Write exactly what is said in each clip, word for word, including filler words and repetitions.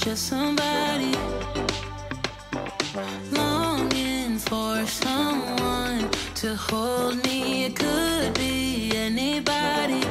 just somebody longing for someone to hold me. It could be anybody.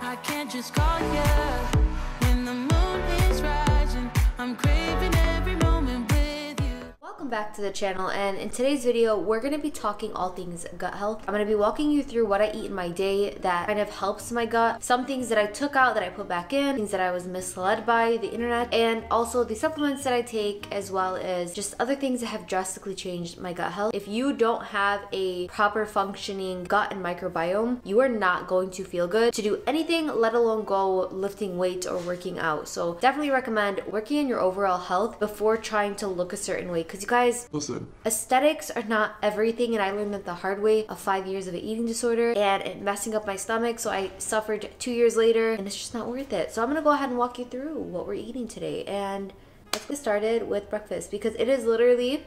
I can't just call you when the moon is rising. I'm craving every moment with you. Welcome back to the channel, and in today's video we're going to be talking all things gut health. I'm going to be walking you through what I eat in my day that kind of helps my gut, some things that I took out that I put back in, things that I was misled by the internet, and also the supplements that I take, as well as just other things that have drastically changed my gut health. If you don't have a proper functioning gut and microbiome, you are not going to feel good to do anything, let alone go lifting weights or working out. So definitely recommend working on your overall health before trying to look a certain way, because you guys, listen, aesthetics are not everything, and I learned that the hard way of five years of an eating disorder and it messing up my stomach, so I suffered two years later, and it's just not worth it. So I'm gonna go ahead and walk you through what we're eating today, and let's get started with breakfast, because it is literally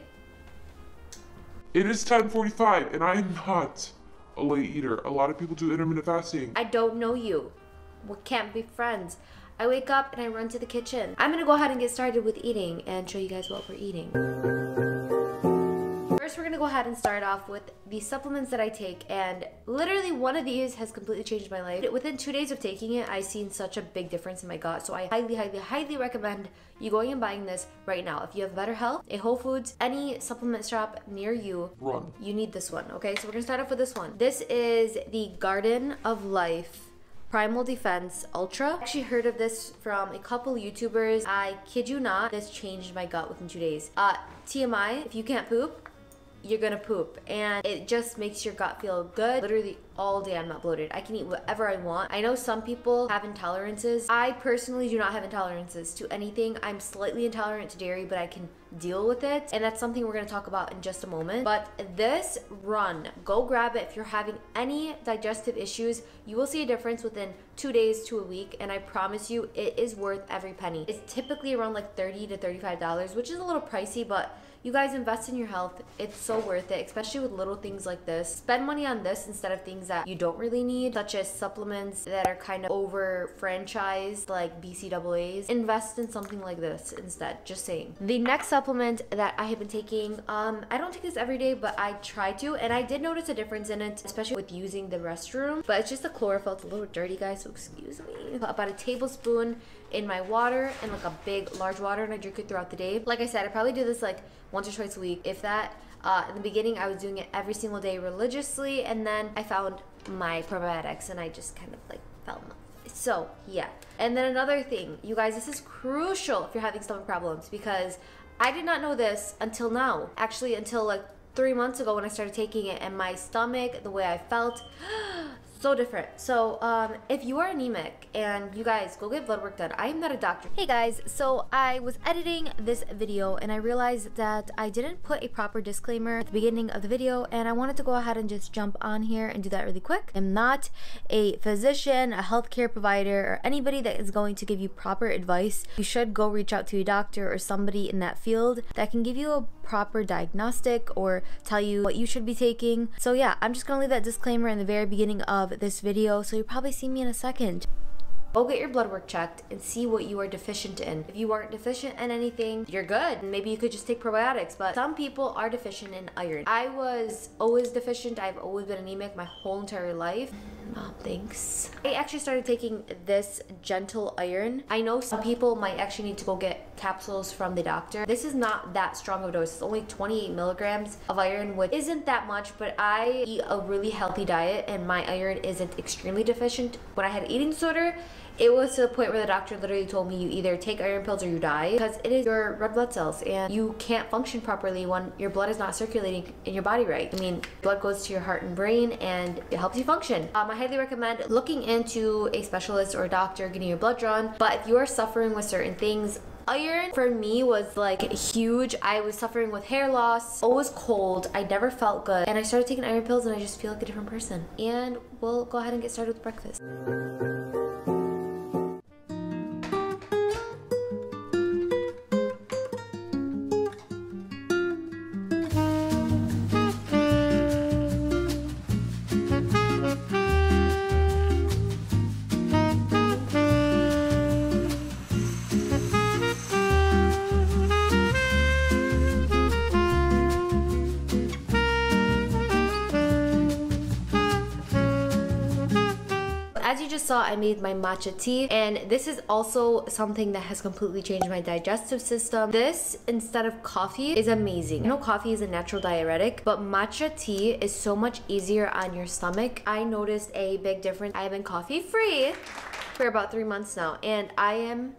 it is ten forty-five and I am not a late eater. A lot of people do intermittent fasting. I don't know you. We can't be friends. I wake up and I run to the kitchen. I'm gonna go ahead and get started with eating and show you guys what we're eating. First, we're gonna go ahead and start off with the supplements that I take, and literally one of these has completely changed my life. Within two days of taking it, I've seen such a big difference in my gut, so I highly, highly, highly recommend you going and buying this right now. If you have Better Health, a Whole Foods, any supplement shop near you, run. You need this one, okay? So we're gonna start off with this one. This is the Garden of Life Primal Defense Ultra. I actually heard of this from a couple YouTubers. I kid you not, this changed my gut within two days. Uh, T M I, if you can't poop, you're gonna poop, and it just makes your gut feel good. Literally all day I'm not bloated. I can eat whatever I want. I know some people have intolerances. I personally do not have intolerances to anything. I'm slightly intolerant to dairy, but I can deal with it, and that's something we're gonna talk about in just a moment. But this run, go grab it. If you're having any digestive issues, you will see a difference within two days to a week, and I promise you it is worth every penny. It's typically around like thirty to thirty-five dollars, which is a little pricey, but you guys, invest in your health. It's so worth it, especially with little things like this. Spend money on this instead of things that you don't really need, such as supplements that are kind of over franchised, like B C A As. Invest in something like this instead, just saying. The next supplement that I have been taking, um, I don't take this every day, but I try to, and I did notice a difference in it, especially with using the restroom, but it's just the chlorophyll. It's a little dirty, guys, so excuse me. About a tablespoon in my water, and like a big, large water, and I drink it throughout the day. Like I said, I probably do this like once or twice a week, if that. Uh, in the beginning, I was doing it every single day religiously, and then I found my probiotics, and I just kind of like fell in love. So, yeah. And then another thing, you guys, this is crucial if you're having stomach problems, because I did not know this until now. Actually, until like three months ago when I started taking it, and my stomach, the way I felt, so different. So um, if you are anemic, and you guys, go get blood work done. I am not a doctor. Hey guys, so I was editing this video and I realized that I didn't put a proper disclaimer at the beginning of the video, and I wanted to go ahead and just jump on here and do that really quick. I'm not a physician, a healthcare provider, or anybody that is going to give you proper advice. You should go reach out to your doctor or somebody in that field that can give you a proper diagnostic or tell you what you should be taking. So yeah, I'm just gonna leave that disclaimer in the very beginning of this video, so you'll probably see me in a second. Go get your blood work checked and see what you are deficient in. If you aren't deficient in anything, you're good. Maybe you could just take probiotics, but some people are deficient in iron. I was always deficient. I've always been anemic my whole entire life. Mom, thanks. I actually started taking this gentle iron. I know some people might actually need to go get capsules from the doctor. This is not that strong of a dose. It's only twenty-eight milligrams of iron, which isn't that much, but I eat a really healthy diet and my iron isn't extremely deficient. When I had an eating disorder, it was to the point where the doctor literally told me you either take iron pills or you die, because it is your red blood cells and you can't function properly when your blood is not circulating in your body right. I mean, blood goes to your heart and brain and it helps you function. Um, I highly recommend looking into a specialist or a doctor, getting your blood drawn, but if you are suffering with certain things, iron for me was like huge. I was suffering with hair loss, always cold, I never felt good, and I started taking iron pills and I just feel like a different person. And we'll go ahead and get started with breakfast. as you just saw, I made my matcha tea, and this is also something that has completely changed my digestive system. This, instead of coffee, is amazing. I know coffee is a natural diuretic, but matcha tea is so much easier on your stomach. I noticed a big difference. I have been coffee free for about three months now, and I am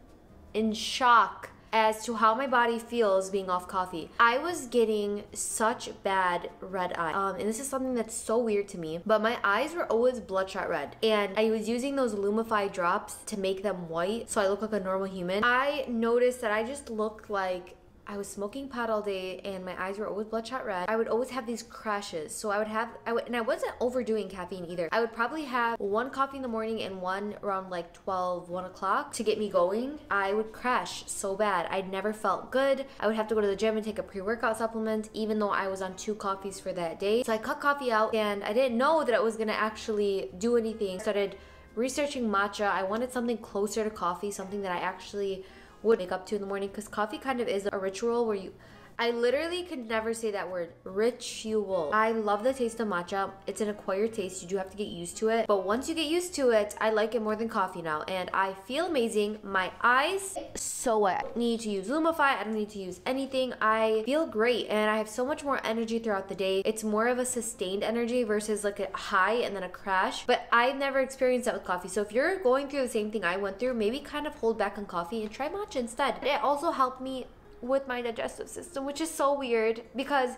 in shock as to how my body feels being off coffee. I was getting such bad red eye. Um, and this is something that's so weird to me, but my eyes were always bloodshot red. And I was using those Lumify drops to make them white so I look like a normal human. I noticed that I just looked like I was smoking pot all day and my eyes were always bloodshot red. I would always have these crashes. So I would have, I would, and I wasn't overdoing caffeine either. I would probably have one coffee in the morning and one around like twelve, one o'clock to get me going. I would crash so bad. I never felt good. I would have to go to the gym and take a pre-workout supplement even though I was on two coffees for that day. So I cut coffee out and I didn't know that it was gonna actually do anything. Started researching matcha. I wanted something closer to coffee, something that I actually would wake up to in the morning, because coffee kind of is a ritual where you, I literally could never say that word, ritual. I love the taste of matcha. It's an acquired taste. You do have to get used to it. But once you get used to it, I like it more than coffee now. And I feel amazing. My eyes, so what? I don't need to use Lumify. I don't need to use anything. I feel great. And I have so much more energy throughout the day. It's more of a sustained energy versus like a high and then a crash. But I've never experienced that with coffee. So if you're going through the same thing I went through, maybe kind of hold back on coffee and try matcha instead. It also helped me with my digestive system, which is so weird because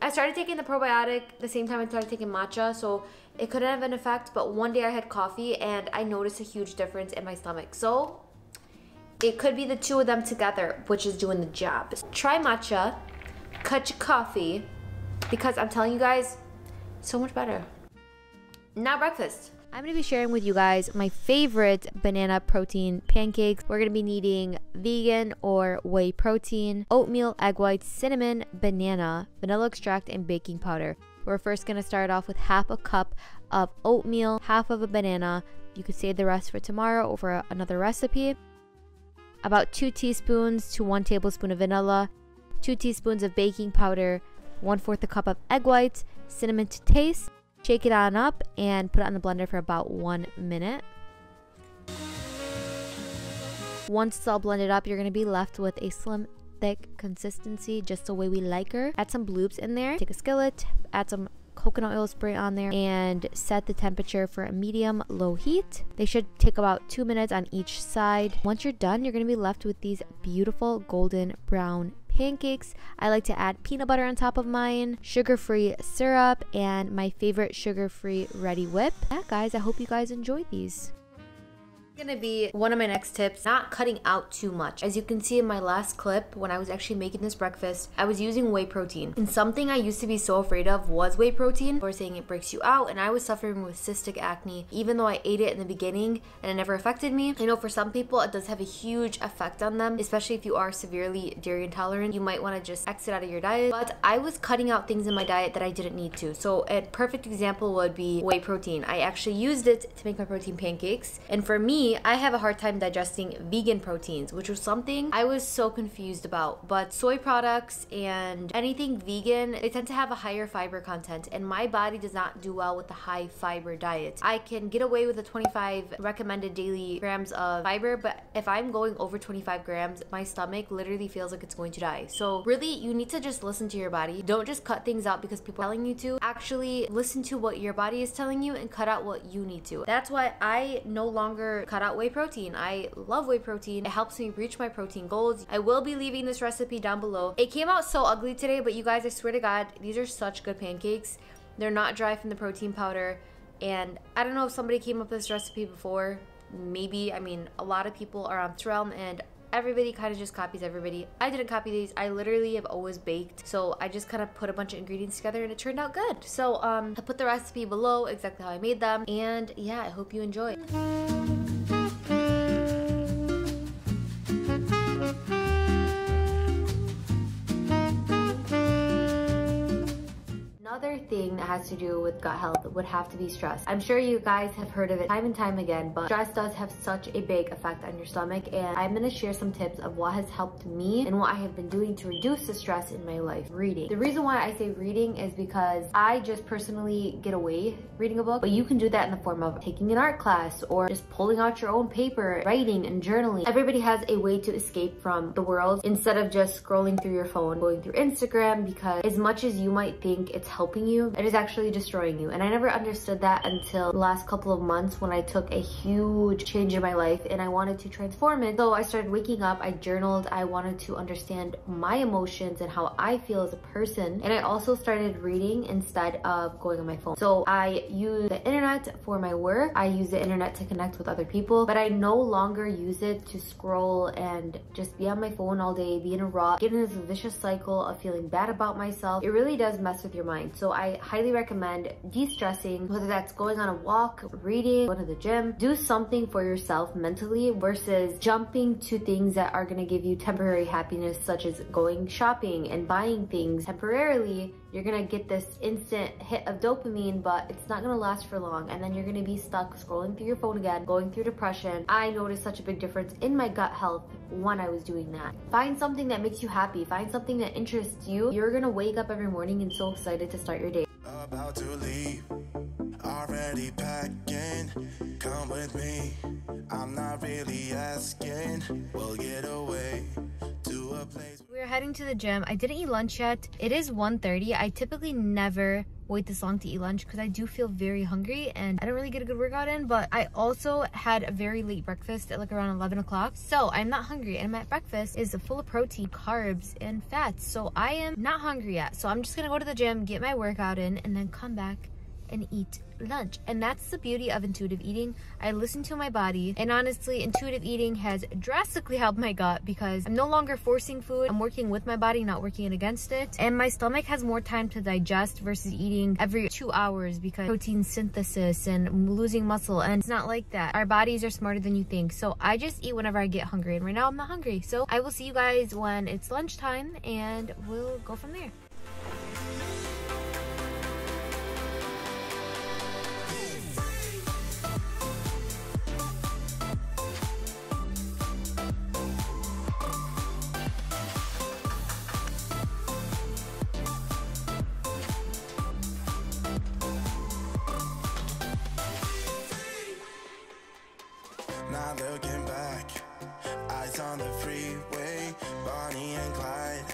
I started taking the probiotic the same time I started taking matcha, so it couldn't have an effect, but one day I had coffee and I noticed a huge difference in my stomach. So it could be the two of them together, which is doing the job. Try matcha, cut your coffee, because I'm telling you guys, so much better. Now breakfast. I'm going to be sharing with you guys my favorite banana protein pancakes. We're going to be needing vegan or whey protein, oatmeal, egg whites, cinnamon, banana, vanilla extract, and baking powder. We're first going to start off with half a cup of oatmeal, half of a banana. You could save the rest for tomorrow or for another recipe. About two teaspoons to one tablespoon of vanilla, two teaspoons of baking powder, one fourth a cup of egg whites, cinnamon to taste. Shake it on up and put it on the blender for about one minute. Once it's all blended up, you're going to be left with a slim, thick consistency, just the way we like her. Add some bloobs in there. Take a skillet, add some coconut oil spray on there, and set the temperature for a medium low heat. They should take about two minutes on each side. Once you're done, you're going to be left with these beautiful golden brown pancakes. I like to add peanut butter on top of mine, sugar-free syrup, and my favorite sugar-free ready whip. Yeah, guys, I hope you guys enjoyed these. Gonna be one of my next tips, not cutting out too much. As you can see in my last clip, when I was actually making this breakfast, I was using whey protein, and something I used to be so afraid of was whey protein. People were saying it breaks you out, and I was suffering with cystic acne even though I ate it in the beginning and it never affected me. I know for some people it does have a huge effect on them, especially if you are severely dairy intolerant. You might want to just exit out of your diet, but I was cutting out things in my diet that I didn't need to. So a perfect example would be whey protein. I actually used it to make my protein pancakes, and for me, I have a hard time digesting vegan proteins, which was something I was so confused about. But soy products and anything vegan, they tend to have a higher fiber content, and my body does not do well with the high fiber diet. I can get away with the twenty-five recommended daily grams of fiber, but if I'm going over twenty-five grams, my stomach literally feels like it's going to die. So really, you need to just listen to your body. Don't just cut things out because people are telling you to. Actually listen to what your body is telling you and cut out what you need to. That's why I no longer cut out whey protein. I love whey protein. It helps me reach my protein goals. I will be leaving this recipe down below. It came out so ugly today, but you guys, I swear to God, these are such good pancakes. They're not dry from the protein powder, and I don't know if somebody came up with this recipe before. Maybe, I mean, a lot of people are on this realm, and everybody kind of just copies everybody. I didn't copy these. I literally have always baked, so I just kind of put a bunch of ingredients together and it turned out good. So um, I put the recipe below, exactly how I made them, and yeah, I hope you enjoy. Another thing that has to do with gut health would have to be stress. I'm sure you guys have heard of it time and time again, but stress does have such a big effect on your stomach, and I'm going to share some tips of what has helped me and what I have been doing to reduce the stress in my life. Reading. The reason why I say reading is because I just personally get away reading a book, but you can do that in the form of taking an art class or just pulling out your own paper, writing and journaling. Everybody has a way to escape from the world instead of just scrolling through your phone, going through Instagram, because as much as you might think it's helping you, it is actually destroying you. And I never understood that until the last couple of months when I took a huge change in my life and I wanted to transform it. So I started waking up, I journaled, I wanted to understand my emotions and how I feel as a person. And I also started reading instead of going on my phone. So I use the internet for my work, I use the internet to connect with other people, but I no longer use it to scroll and just be on my phone all day, be in a rut, get in this vicious cycle of feeling bad about myself. It really does mess with your mind. So I highly recommend de-stressing, whether that's going on a walk, reading, going to the gym. Do something for yourself mentally versus jumping to things that are going to give you temporary happiness, such as going shopping and buying things temporarily. You're gonna get this instant hit of dopamine, but it's not gonna last for long, and then you're gonna be stuck scrolling through your phone again, going through depression. I noticed such a big difference in my gut health when I was doing that. Find something that makes you happy. Find something that interests you. You're gonna wake up every morning and so excited to start your day. About to leave, already packing, come with me. I'm not really asking, we'll get away to a place. We're heading to the gym. I didn't eat lunch yet. It is one thirty. I typically never wait this long to eat lunch because I do feel very hungry and I don't really get a good workout in, but I also had a very late breakfast at like around eleven o'clock, so I'm not hungry, and my breakfast is full of protein, carbs and fats, so I am not hungry yet. So I'm just gonna go to the gym, get my workout in, and then come back and eat lunch. And that's the beauty of intuitive eating. I listen to my body, and honestly, intuitive eating has drastically helped my gut because I'm no longer forcing food. I'm working with my body, not working it against it, and my stomach has more time to digest versus eating every two hours, because protein synthesis and losing muscle, and it's not like that. Our bodies are smarter than you think. So I just eat whenever I get hungry, and right now I'm not hungry. So I will see you guys when it's lunchtime, and we'll go from there. Now looking back, eyes on the freeway, Bonnie and Clyde,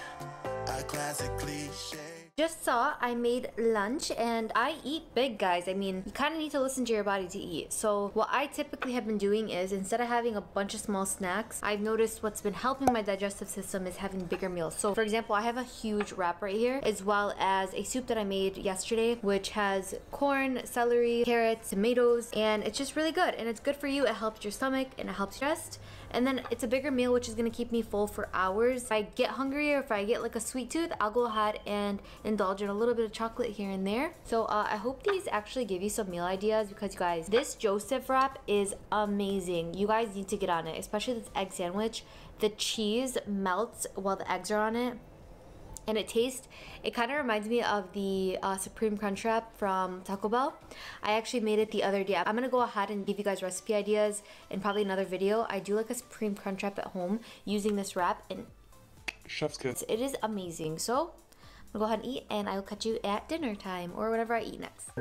a classic cliche. Just saw I made lunch, and I eat big, guys. I mean, you kind of need to listen to your body to eat. So what I typically have been doing is, instead of having a bunch of small snacks, I've noticed what's been helping my digestive system is having bigger meals. So for example, I have a huge wrap right here, as well as a soup that I made yesterday, which has corn, celery, carrots, tomatoes, and it's just really good. And it's good for you. It helps your stomach and it helps your chest. And then it's a bigger meal, which is going to keep me full for hours. If I get hungry or if I get like a sweet tooth, I'll go ahead and indulge in a little bit of chocolate here and there. So uh, I hope these actually give you some meal ideas, because you guys, this Joseph wrap is amazing. You guys need to get on it, especially this egg sandwich. The cheese melts while the eggs are on it, and it tastes, it kind of reminds me of the uh, Supreme Crunch Wrap from Taco Bell. I actually made it the other day. I'm gonna go ahead and give you guys recipe ideas in probably another video. I do like a Supreme Crunch Wrap at home using this wrap, and chef's kiss. It is amazing. So I'll go ahead and eat, and I'll catch you at dinner time or whatever I eat next. I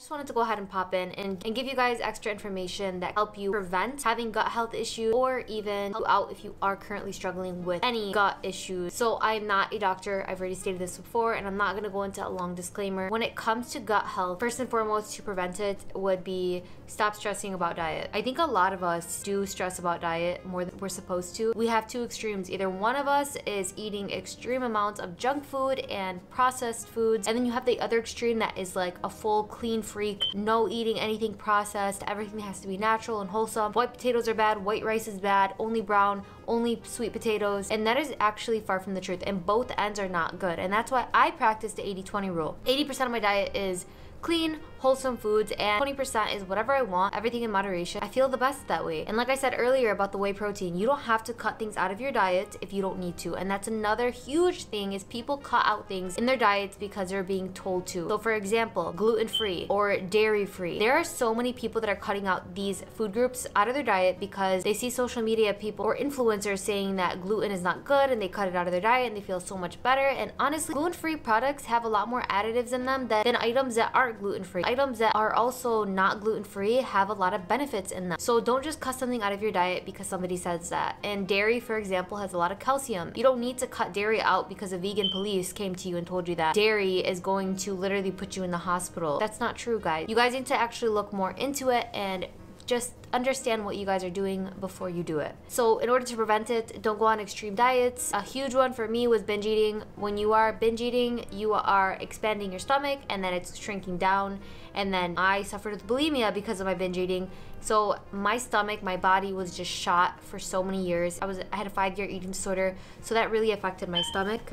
just wanted to go ahead and pop in and, and give you guys extra information that help you prevent having gut health issues, or even help out if you are currently struggling with any gut issues. So I'm not a doctor, I've already stated this before, and I'm not going to go into a long disclaimer. When it comes to gut health, first and foremost to prevent it would be stop stressing about diet. I think a lot of us do stress about diet more than we're supposed to. We have two extremes. Either one of us is eating extreme amounts of junk food and processed foods, and then you have the other extreme that is like a full clean food freak, no eating anything processed, everything has to be natural and wholesome. White potatoes are bad, white rice is bad, only brown, only sweet potatoes, and that is actually far from the truth, and both ends are not good. And that's why I practice the eighty twenty rule. eighty percent of my diet is clean, wholesome foods, and twenty percent is whatever I want, everything in moderation. I feel the best that way. And like I said earlier about the whey protein, you don't have to cut things out of your diet if you don't need to. And that's another huge thing, is people cut out things in their diets because they're being told to. So for example, gluten-free or dairy-free. There are so many people that are cutting out these food groups out of their diet because they see social media people or influencers saying that gluten is not good, and they cut it out of their diet and they feel so much better. And honestly, gluten-free products have a lot more additives in them than, than items that aren't gluten-free. Items that are also not gluten-free have a lot of benefits in them. So don't just cut something out of your diet because somebody says that. And dairy, for example, has a lot of calcium. You don't need to cut dairy out because a vegan police came to you and told you that dairy is going to literally put you in the hospital. That's not true, guys. You guys need to actually look more into it and just understand what you guys are doing before you do it. So in order to prevent it, don't go on extreme diets. A huge one for me was binge eating. When you are binge eating, you are expanding your stomach and then it's shrinking down. And then I suffered with bulimia because of my binge eating. So my stomach, my body was just shot for so many years. I was I had a five-year eating disorder, so that really affected my stomach.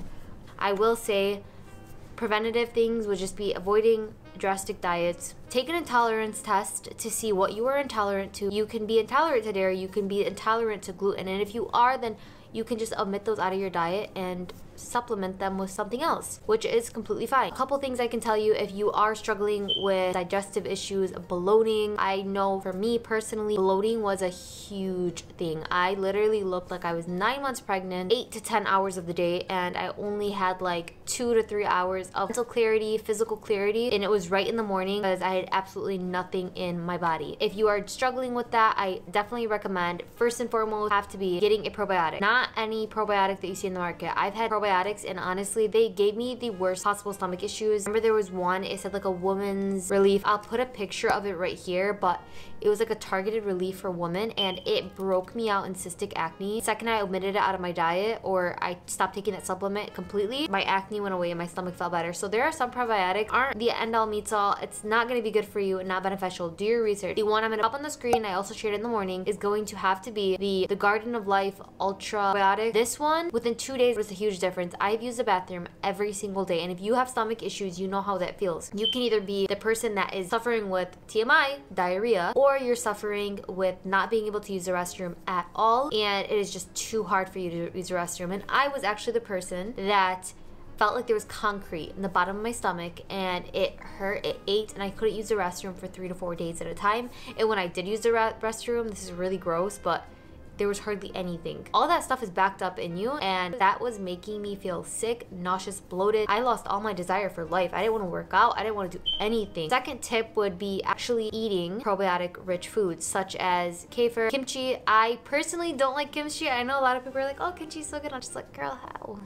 I will say preventative things would just be avoiding drastic diets. Take an intolerance test to see what you are intolerant to. You can be intolerant to dairy, you can be intolerant to gluten, and if you are, then you can just omit those out of your diet and supplement them with something else, which is completely fine. A couple things I can tell you if you are struggling with digestive issues, bloating. I know for me personally, bloating was a huge thing. I literally looked like I was nine months pregnant, eight to ten hours of the day, and I only had like two to three hours of mental clarity, physical clarity, and it was right in the morning because I had absolutely nothing in my body. If you are struggling with that, I definitely recommend, first and foremost, have to be getting a probiotic. Not any probiotic that you see in the market. I've had probiotics and honestly, they gave me the worst possible stomach issues. Remember there was one, it said like a woman's relief. I'll put a picture of it right here, but it was like a targeted relief for women, and it broke me out in cystic acne. The second I omitted it out of my diet or I stopped taking that supplement completely, my acne went away and my stomach felt better. So there are some probiotics aren't the end all meets all. It's not going to be good for you and not beneficial. Do your research. The one I'm going to pop on the screen, I also shared in the morning, is going to have to be the, the Garden of Life Ultra Probiotic. This one, within two days, was a huge difference. I've used the bathroom every single day, and if you have stomach issues, you know how that feels. You can either be the person that is suffering with T M I, diarrhea, or you're suffering with not being able to use the restroom at all, and it is just too hard for you to use the restroom. And I was actually the person that felt like there was concrete in the bottom of my stomach, and it hurt, it ate, and I couldn't use the restroom for three to four days at a time. And when I did use the restroom, this is really gross, but there was hardly anything. All that stuff is backed up in you, and that was making me feel sick, nauseous, bloated. I lost all my desire for life. I didn't want to work out. I didn't want to do anything. Second tip would be actually eating probiotic-rich foods such as kefir, kimchi. I personally don't like kimchi. I know a lot of people are like, oh, kimchi's so good. I'm just like, girl, how?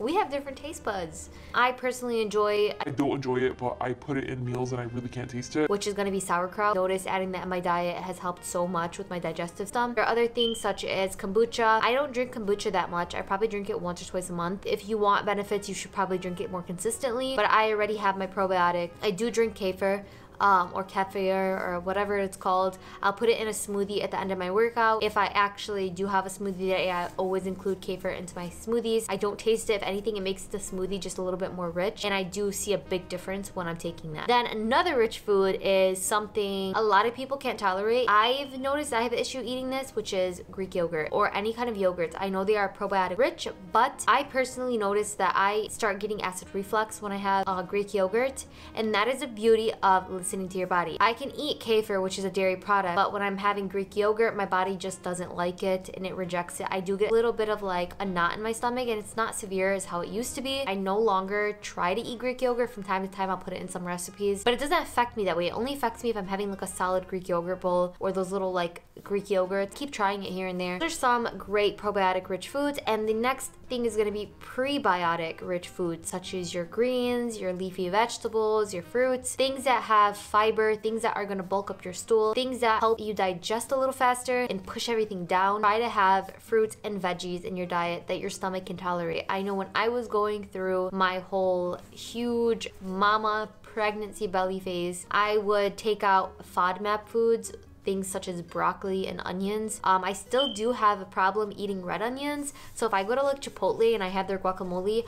We have different taste buds. I personally enjoy- I don't enjoy it, but I put it in meals and I really can't taste it. Which is gonna be sauerkraut. Notice adding that in my diet has helped so much with my digestive system. There are other things such as kombucha. I don't drink kombucha that much. I probably drink it once or twice a month. If you want benefits, you should probably drink it more consistently, but I already have my probiotic. I do drink kefir um, or kefir or whatever it's called. I'll put it in a smoothie at the end of my workout. If I actually do have a smoothie today, I always include kefir into my smoothies. I don't taste it. If anything, it makes the smoothie just a little bit more rich, and I do see a big difference when I'm taking that. Then another rich food is something a lot of people can't tolerate. I've noticed I have an issue eating this, which is Greek yogurt or any kind of yogurt. I know they are probiotic rich, but I personally noticed that I start getting acid reflux when I have uh, Greek yogurt, and that is the beauty of listening to your body. I can eat kefir, which is a dairy product, but when I'm having Greek yogurt, my body just doesn't like it and it rejects it. I do get a little bit of like a knot in my stomach, and it's not severe as how it used to be. I no longer try to eat Greek yogurt. From time to time, I'll put it in some recipes, but it doesn't affect me that way. It only affects me if I'm having like a solid Greek yogurt bowl or those little like Greek yogurts. Keep trying it here and there. There's some great probiotic rich foods, and the next thing is going to be prebiotic rich foods such as your greens, your leafy vegetables, your fruits, things that have fiber, things that are going to bulk up your stool, things that help you digest a little faster and push everything down. Try to have fruits and veggies in your diet that your stomach can tolerate. I know when I was going through my whole huge mama pregnancy belly phase, I would take out FODMAP foods, things such as broccoli and onions. Um, I still do have a problem eating red onions. So if I go to like Chipotle and I have their guacamole,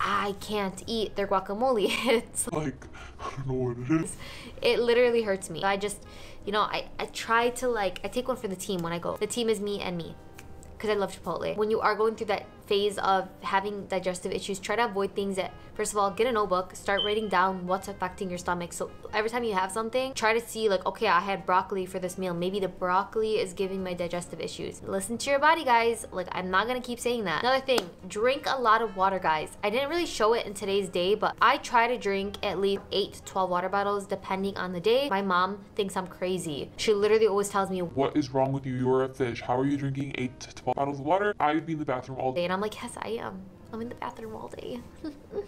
I can't eat their guacamole. It's like, I don't know what it is. It literally hurts me. I just, you know, I, I try to like, I take one for the team when I go. The team is me and me, because I love Chipotle. When you are going through that phase of having digestive issues, try to avoid things that, first of all, get a notebook, start writing down what's affecting your stomach. So every time you have something, try to see like, okay, I had broccoli for this meal. Maybe the broccoli is giving my digestive issues. Listen to your body, guys. Like, I'm not gonna keep saying that. Another thing, drink a lot of water, guys. I didn't really show it in today's day, but I try to drink at least eight to twelve water bottles, depending on the day. My mom thinks I'm crazy. She literally always tells me, what is wrong with you? You're a fish. How are you drinking eight to twelve bottles of water? I would be in the bathroom all day, and I'm like, yes, I am. I'm in the bathroom all day.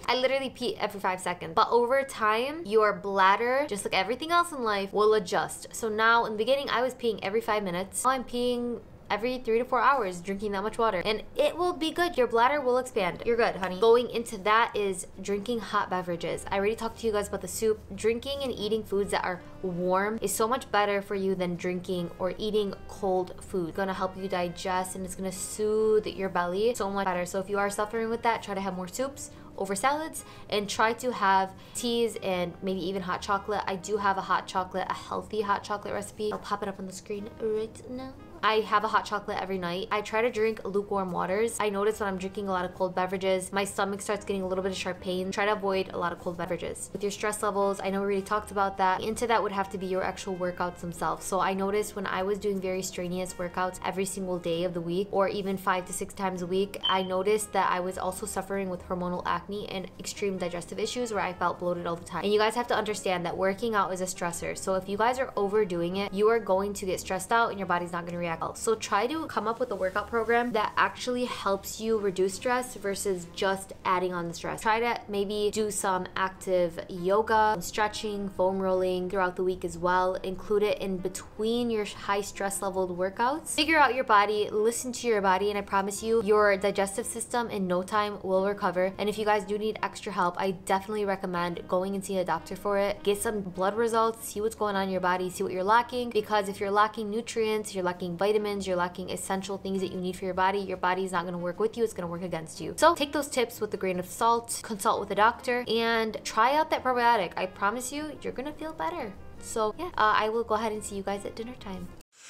I literally pee every five seconds. But over time, your bladder, just like everything else in life, will adjust. So now, in the beginning, I was peeing every five minutes. Now I'm peeing every three to four hours, drinking that much water. And it will be good. Your bladder will expand. You're good, honey. Going into that is drinking hot beverages. I already talked to you guys about the soup. Drinking and eating foods that are warm is so much better for you than drinking or eating cold food. It's gonna help you digest, and it's gonna soothe your belly so much better. So if you are suffering with that, try to have more soups over salads, and try to have teas and maybe even hot chocolate. I do have a hot chocolate, a healthy hot chocolate recipe. I'll pop it up on the screen right now. I have a hot chocolate every night. I try to drink lukewarm waters. I notice when I'm drinking a lot of cold beverages, my stomach starts getting a little bit of sharp pain. Try to avoid a lot of cold beverages. With your stress levels, I know we already talked about that. Into that would have to be your actual workouts themselves. So I noticed when I was doing very strenuous workouts every single day of the week, or even five to six times a week, I noticed that I was also suffering with hormonal acne and extreme digestive issues where I felt bloated all the time. And you guys have to understand that working out is a stressor. So if you guys are overdoing it, you are going to get stressed out and your body's not gonna react. So try to come up with a workout program that actually helps you reduce stress versus just adding on the stress. Try to maybe do some active yoga, stretching, foam rolling throughout the week as well. Include it in between your high stress level workouts. Figure out your body, listen to your body, and I promise you, your digestive system in no time will recover. And if you guys do need extra help, I definitely recommend going and seeing a doctor for it. Get some blood results, see what's going on in your body, see what you're lacking, because if you're lacking nutrients, you're lacking vitamins, you're lacking essential things that you need for your body, your body is not going to work with you, it's going to work against you. So take those tips with a grain of salt, consult with a doctor, and try out that probiotic. I promise you, you're going to feel better. So yeah, uh, I will go ahead and see you guys at dinner time.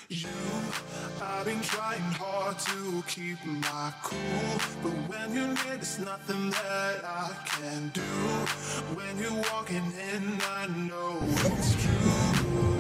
You, I've been trying hard to keep my cool, but when you're near, there's nothing that I can do. When you're walking in, I know it's true.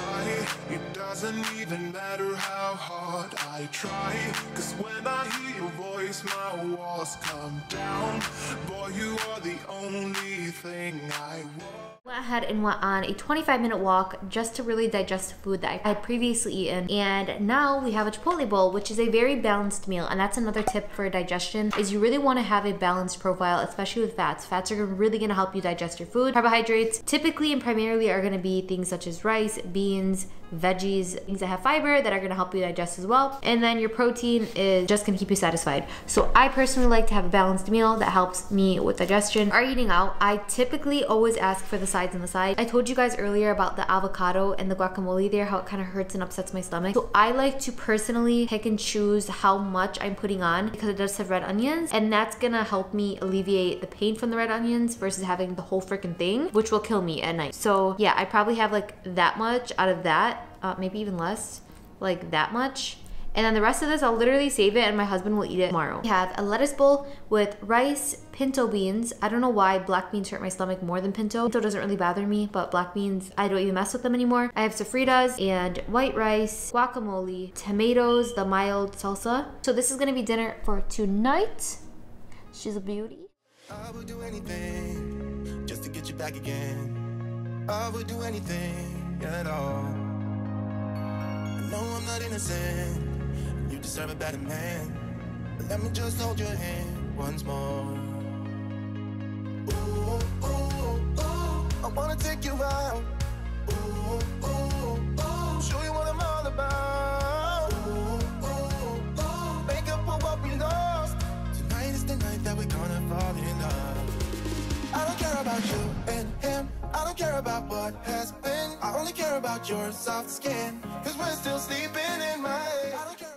I, it doesn't even matter how hard I try, cause when I hear your voice my walls come down. Boy, you are the only thing I want. Went ahead and went on a twenty-five minute walk just to really digest food that I had previously eaten, and now we have a Chipotle bowl, which is a very balanced meal. And that's another tip for digestion, is you really want to have a balanced profile, especially with fats. Fats are really going to help you digest your food. Carbohydrates typically and primarily are going to be things such as rice, beans, veggies, things that have fiber that are going to help you digest as well. And then your protein is just going to keep you satisfied. So I personally like to have a balanced meal that helps me with digestion. Are eating out, I typically always ask for the sides on the side. I told you guys earlier about the avocado and the guacamole there, how it kind of hurts and upsets my stomach. So I like to personally pick and choose how much I'm putting on, because it does have red onions, and that's going to help me alleviate the pain from the red onions versus having the whole freaking thing, which will kill me at night. So yeah, I probably have like that much out of that. Uh, maybe even less, like that much. And then the rest of this, I'll literally save it and my husband will eat it tomorrow. We have a lettuce bowl with rice, pinto beans. I don't know why black beans hurt my stomach more than pinto. Pinto doesn't really bother me, but black beans, I don't even mess with them anymore. I have sofritas and white rice, guacamole, tomatoes, the mild salsa. So this is gonna be dinner for tonight. She's a beauty. I would do anything just to get you back again. I would do anything at all. No, I'm not innocent. You deserve a better man. Let me just hold your hand once more. Ooh, ooh, ooh, I wanna take you out. Ooh, ooh, ooh, show you what I'm all about. Ooh, ooh, ooh, make up for what we lost. Tonight is the night that we're gonna fall in love. I don't care about you and him. I don't care about what has been. I only care about your soft skin, cause we're still sleeping in my head.